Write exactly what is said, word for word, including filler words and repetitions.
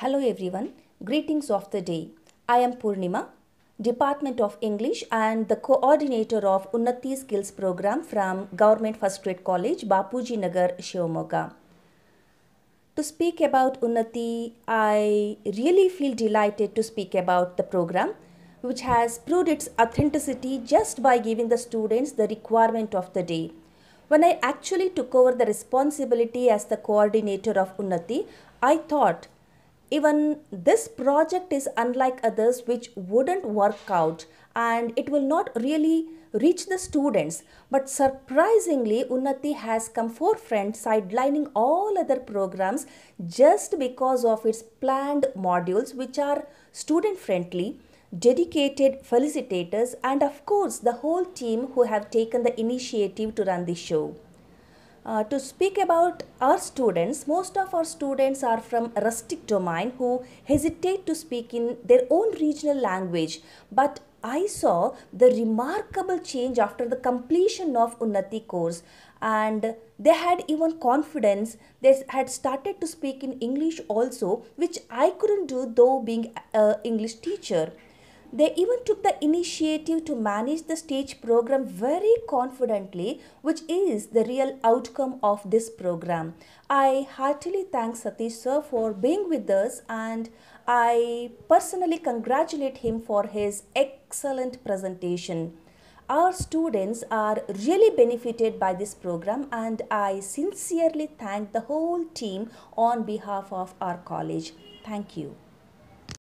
Hello everyone, greetings of the day. I am Poornima, Department of English and the coordinator of Unnati Skills program from Government First Grade College Bapuji Nagar, Shivamogga. To speak about Unnati, I really feel delighted to speak about the program which has proved its authenticity just by giving the students the requirement of the day. When I actually took over the responsibility as the coordinator of Unnati, I thought even this project is unlike others which wouldn't work out and it will not really reach the students. But surprisingly, Unnati has come forefront, sidelining all other programs just because of its planned modules which are student-friendly, dedicated felicitators, and of course the whole team who have taken the initiative to run the show. Uh, to speak about our students, most of our students are from rustic domain who hesitate to speak in their own regional language. But I saw the remarkable change after the completion of Unnati course, and they had even confidence. They had started to speak in English also, which I couldn't do though being an English teacher. They even took the initiative to manage the stage program very confidently, which is the real outcome of this program. I heartily thank Sateesh sir for being with us, and I personally congratulate him for his excellent presentation. Our students are really benefited by this program, and I sincerely thank the whole team on behalf of our college. Thank you.